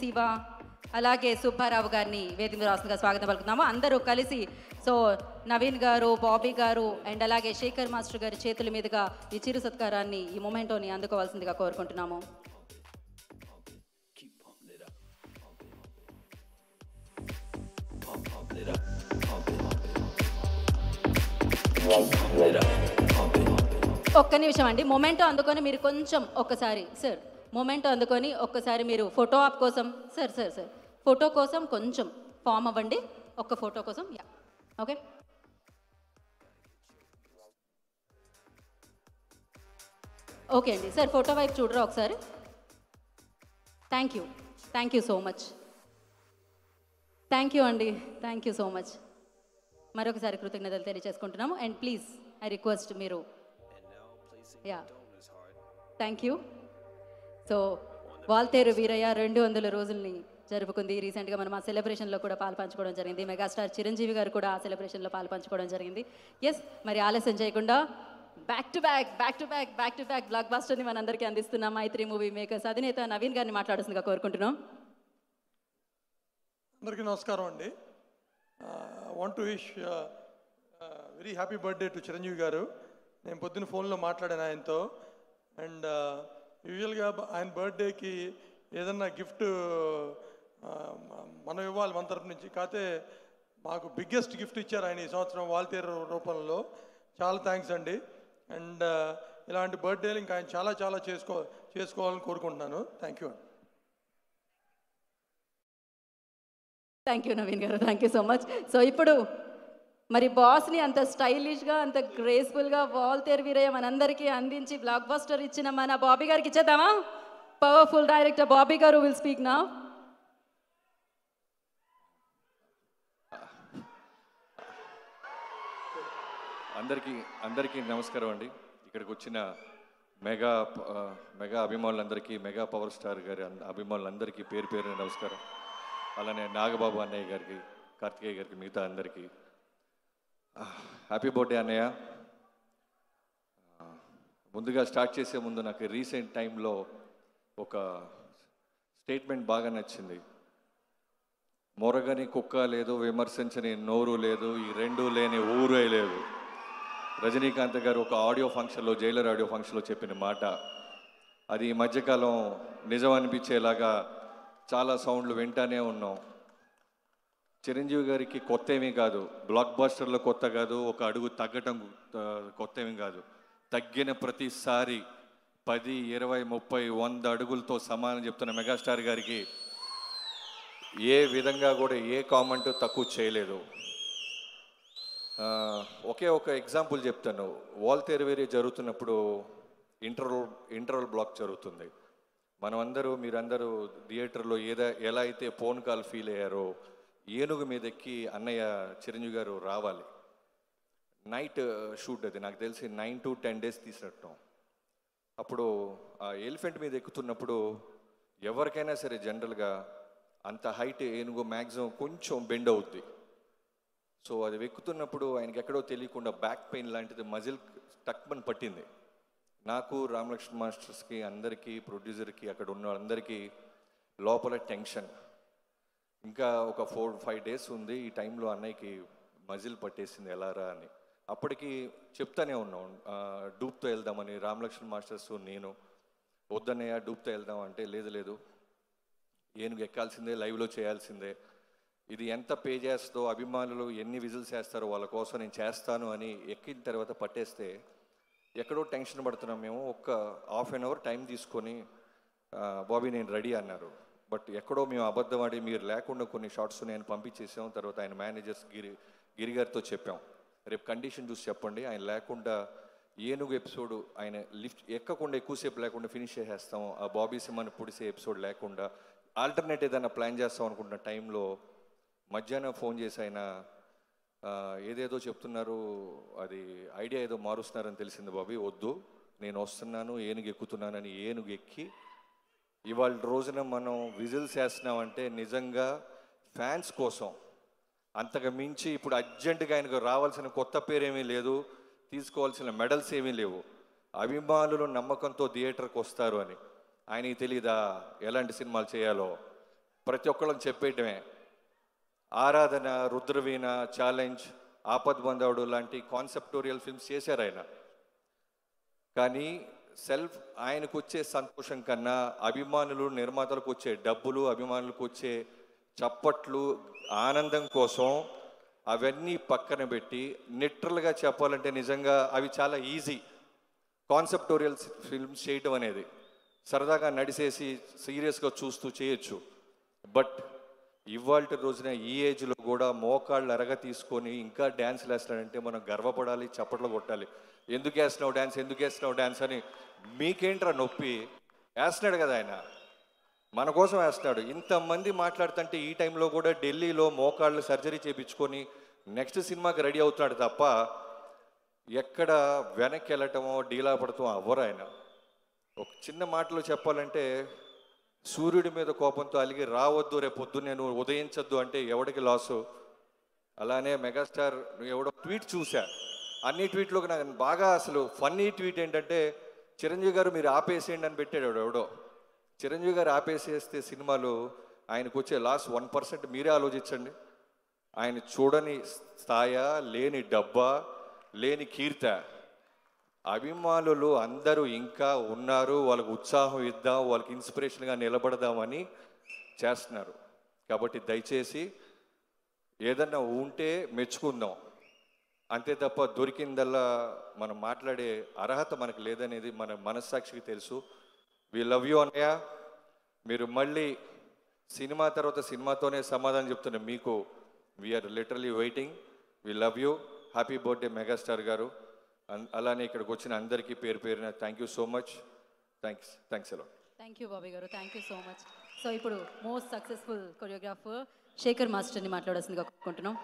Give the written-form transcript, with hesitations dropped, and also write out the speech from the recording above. శివ అలాగే సుబ్బారావు గారిని వేదిక మీద రాసుగా స్వాగతం పలుకుతున్నాము. అందరూ కలిసి సో నవీన్ గారు, బాబీ గారు అండ్ అలాగే శేఖర్ మాస్టర్ గారి చేతుల మీదుగా ఈ చిరు సత్కారాన్ని, ఈ మొమెంటోని అందుకోవాల్సిందిగా కోరుకుంటున్నాము. ఒక్క నిమిషం అండి, మొమెంటో అందుకొని మీరు కొంచెం ఒక్కసారి సార్ మొమెంటో అందుకొని ఒక్కసారి మీరు ఫోటో ఆప్ కోసం సార్ సార్ సార్ ఫోటో కోసం కొంచెం ఫామ్ అవ్వండి. ఒక్క ఫోటో కోసం యా ఓకే. ఓకే అండి సార్, ఫోటో వైపు చూడరా ఒకసారి. Thank you, thank you so much, thank you అండి, థ్యాంక్ యూ సో మచ్. మరొకసారి కృతజ్ఞతలు తెలియజేసుకుంటున్నాము అండ్ ప్లీజ్ ఐ రిక్వెస్ట్ మీరు yeah thank you. So Waltair Veerayya 200 రోజుల్ని జరుపుకుంది. రీసెంట్గా మనం ఆ సెలబ్రేషన్లో కూడా పాల్పంచుకోవడం జరిగింది. మెగాస్టార్ చిరంజీవి గారు కూడా ఆ సెలబ్రేషన్లో పాల్పంచుకోవడం జరిగింది. ఎస్, మరి ఆలస్యం చేయకుండా బ్యాక్ టు బ్యాక్ బ్లాక్ బాస్టర్ని మనందరికీ అందిస్తున్నాం. మైత్రి మూవీ మేకర్స్ అధినేత నవీన్ గారిని మాట్లాడుతుందిగా కోరుకుంటున్నాం. అందరికీ నమస్కారం అండి. Want to wish very happy birthday to Chiranjeevi గారు. నేను పొద్దున్న ఫోన్లో మాట్లాడాను ఆయనతో. అండ్ యూజువల్గా ఆయన బర్త్డేకి ఏదన్నా గిఫ్ట్ మనం ఇవ్వాలి మన తరపు నుంచి, కాకపోతే మాకు బిగ్గెస్ట్ గిఫ్ట్ ఇచ్చారు ఆయన ఈ సంవత్సరం వాల్తేరు రూపంలో. చాలా థ్యాంక్స్ అండి. అండ్ ఇలాంటి బర్త్డేలు ఇంకా ఆయన చాలా చాలా చేసుకోవాలని కోరుకుంటున్నాను. థ్యాంక్ యూ అండి. థ్యాంక్ యూ నవీన్ గారు, thank you so much. So ఇప్పుడు మరి బాస్ని అంత స్టైలిష్గా అంత గ్రేస్ఫుల్గా వాల్తేరు వీరయ్య మనందరికీ అందించి బ్లాక్ బస్టర్ ఇచ్చిన మన బాబీ గారికి ఇచ్చేద్దామా? పవర్ఫుల్ డైరెక్టర్ బాబీ గారు విల్ స్పీక్ నౌ. అందరికీ నమస్కారం అండి. ఇక్కడికి వచ్చిన మెగా అభిమానులందరికీ, మెగా పవర్ స్టార్ గారి అభిమానులందరికీ పేరు పేరున నమస్కారం. అలానే నాగబాబు అన్నయ్య గారికి, కార్తికేయ గారికి, మిగతా అందరికీ హ్యాపీ బర్త్డే అన్నయ్య. ముందుగా స్టార్ట్ చేసే ముందు నాకు రీసెంట్ టైంలో ఒక స్టేట్మెంట్ బాగా నచ్చింది. మొరగని కుక్క లేదు, విమర్శించని నోరు లేదు, ఈ రెండు లేని ఊరే లేదు. రజనీకాంత్ గారు ఒక ఆడియో ఫంక్షన్లో, జైలర్ ఆడియో ఫంక్షన్లో చెప్పిన మాట. అది ఈ మధ్యకాలం నిజం అనిపించేలాగా చాలా సౌండ్లు వింటానే ఉన్నాం. చిరంజీవి గారికి కొత్త ఏమీ కాదు, బ్లాక్ బస్టర్లో కొత్త కాదు, ఒక అడుగు తగ్గటం కొత్త ఏమీ కాదు. తగ్గిన ప్రతిసారి 10, 20, 30, 100 అడుగులతో సమానం చెప్తున్న మెగాస్టార్ గారికి ఏ విధంగా కూడా ఏ కామెంట్ తక్కువ చేయలేదు. ఒకే ఒక ఎగ్జాంపుల్ చెప్తాను. వాల్తేరు వీరయ్య జరుగుతున్నప్పుడు ఇంటర్వల్ బ్లాక్ జరుగుతుంది. మనమందరూ, మీరందరూ థియేటర్లో ఎలా అయితే ఫోన్ కాల్ ఫీల్ అయ్యారో, ఏనుగు మీదెక్కి అన్నయ్య చిరంజీవి గారు రావాలి. నైట్ షూట్ అది, నాకు తెలిసి 9 to 10 days తీసినట్టు. అప్పుడు ఆ ఎలిఫెంట్ మీద ఎక్కుతున్నప్పుడు ఎవరికైనా సరే జనరల్గా అంత హైట్ ఏనుగు మ్యాక్సిమం కొంచెం బెండ్ అవుద్ది. సో అది ఎక్కుతున్నప్పుడు ఆయనకి ఎక్కడో తెలియకుండా బ్యాక్ పెయిన్ లాంటిది మజిల్ టక్మని పట్టింది. నాకు, రామలక్ష్మణ్ మాస్టర్స్కి, అందరికీ, ప్రొడ్యూసర్కి, అక్కడ ఉన్న అందరికీ లోపల టెన్షన్. ఇంకా ఒక 4-5 days ఉంది, ఈ టైంలో అన్నయ్యకి మజిల్ పట్టేసింది ఎలారా అని. అప్పటికి చెప్తానే ఉన్నాం డూప్తో వెళ్దామని. రామలక్ష్మణ్ మాస్టర్స్, నేను, వద్దన్నయ్య డూప్తో వెళ్దాం అంటే, లేదు ఏనుగు ఎక్కాల్సిందే, లైవ్లో చేయాల్సిందే, ఇది ఎంత పే చేస్తుందో, అభిమానులు ఎన్ని విజిల్స్ చేస్తారో వాళ్ళ కోసం నేను చేస్తాను అని ఎక్కిన తర్వాత పట్టేస్తే ఎక్కడో టెన్షన్ పడుతున్నాం మేము. ఒక్క ½ hour టైం తీసుకొని బాబీ నేను రెడీ అన్నారు. బట్ ఎక్కడో మేము అబద్ధం ఆడి మీరు లేకుండా కొన్ని షార్ట్స్ నేను పంపించేసాం. తర్వాత ఆయన మేనేజర్స్ గిరిగారితో చెప్పాం, రేపు కండిషన్ చూసి చెప్పండి, ఆయన లేకుండా ఏనుగు ఎపిసోడ్, ఆయన లిఫ్ట్ ఎక్కకుండా ఎక్కువసేపు లేకుండా ఫినిష్ చేసేస్తాం, ఆ బాబీ సినిమాని పొడిసే ఎపిసోడ్ లేకుండా ఆల్టర్నేట్ ఏదైనా ప్లాన్ చేస్తాం అనుకుంటున్న టైంలో మధ్యాహ్నం ఫోన్ చేసి ఆయన ఏదేదో చెప్తున్నారు, అది ఐడియా ఏదో మారుస్తున్నారని తెలిసింది. బాబీ వద్దు, నేను వస్తున్నాను, ఏనుగు ఎక్కుతున్నానని ఏనుగు ఎక్కి ఇవాళ రోజున మనం విజిల్స్ చేస్తున్నామంటే నిజంగా ఫ్యాన్స్ కోసం. అంతకు మించి ఇప్పుడు అర్జెంటుగా ఆయనకు రావాల్సిన కొత్త పేరేమీ లేదు, తీసుకోవాల్సిన మెడల్స్ ఏమీ లేవు. అభిమానులు నమ్మకంతో థియేటర్కి వస్తారు అని ఆయనకి తెలీదా ఎలాంటి సినిమాలు చేయాలో? ప్రతి ఒక్కళ్ళకి చెప్పేయటమే. ఆరాధన, రుద్రవీణ, ఛాలెంజ్, ఆపద్ బంధవుడు లాంటి కాన్సెప్టోరియల్ ఫిల్మ్స్ చేశారు ఆయన. కానీ సెల్ఫ్ ఆయనకు వచ్చే సంతోషం కన్నా అభిమానులు, నిర్మాతలకు వచ్చే డబ్బులు, అభిమానులకు వచ్చే చప్పట్లు, ఆనందం కోసం అవన్నీ పక్కన పెట్టి నిట్రల్గా చెప్పాలంటే నిజంగా అవి చాలా ఈజీ. కాన్సెప్టోరియల్ ఫిల్మ్స్ చేయటం అనేది సరదాగా నడిసేసి సీరియస్గా చూస్తూ చేయొచ్చు. బట్ ఇవాళ రోజున ఈ ఏజ్లో కూడా మోకాళ్ళు అరగ తీసుకొని ఇంకా డ్యాన్స్లు వేస్తాడంటే మనం గర్వపడాలి, చప్పట్లు కొట్టాలి. ఎందుకు వేస్తున్నావు డ్యాన్స్, ఎందుకు వేస్తున్నావు డ్యాన్స్ అని. మీకేంట్రా నొప్పి, వేస్తున్నాడు కదా ఆయన, మన కోసం వేస్తున్నాడు. ఇంతమంది మాట్లాడుతుంటే ఈ టైంలో కూడా ఢిల్లీలో మోకాళ్ళు సర్జరీ చేయించుకొని నెక్స్ట్ సినిమాకి రెడీ అవుతున్నాడు తప్ప ఎక్కడ వెనక్కి వెళ్ళటమో డీలా పడటం అవ్వరు ఆయన. ఒక చిన్న మాటలో చెప్పాలంటే సూర్యుడి మీద కోపంతో అలిగి రావద్దు, రేపు పొద్దున్నే నువ్వు ఉదయించద్దు అంటే ఎవడికి లాసు. అలానే మెగాస్టార్ ఎవడో ట్వీట్ చూశా, అన్ని ట్వీట్లోకి నాకు బాగా అసలు ఫన్నీ ట్వీట్ ఏంటంటే, చిరంజీవి గారు మీరు ఆపేసేయండి అని పెట్టాడు ఎవడో. చిరంజీవి గారు ఆపేసేస్తే సినిమాలో ఆయనకు వచ్చే లాస్ 1% మీరే ఆలోచించండి. ఆయన చూడని స్థాయి, లేని డబ్బా, లేని కీర్త. అభిమానులు అందరూ ఇంకా ఉన్నారు, వాళ్ళకు ఉత్సాహం ఇద్దాం, వాళ్ళకి ఇన్స్పిరేషన్గా నిలబడదామని చేస్తున్నారు. కాబట్టి దయచేసి ఏదన్నా ఉంటే మెచ్చుకుందాం అంతే తప్ప దొరికిందల్లా మనం మాట్లాడే అర్హత మనకు లేదనేది మన మనస్సాక్షికి తెలుసు. వి లవ్ యూ అన్నయ్య. మీరు మళ్ళీ సినిమా తర్వాత సినిమాతోనే సమాధానం చెప్తున్నా మీకు. We're literally waiting. We love you. Happy birthday megastar గారు. అలానే ఇక్కడికి వచ్చిన అందరికీ పేరు పేరున thank you so much. Thanks, thanks అలా. థ్యాంక్ యూ బాబీ గారు, thank you so much. So ఇప్పుడు మోస్ట్ సక్సెస్ఫుల్ కొరియోగ్రాఫర్ శేఖర్ మాస్టర్ని మాట్లాడాల్సిందిగా కోరుకుంటున్నాం.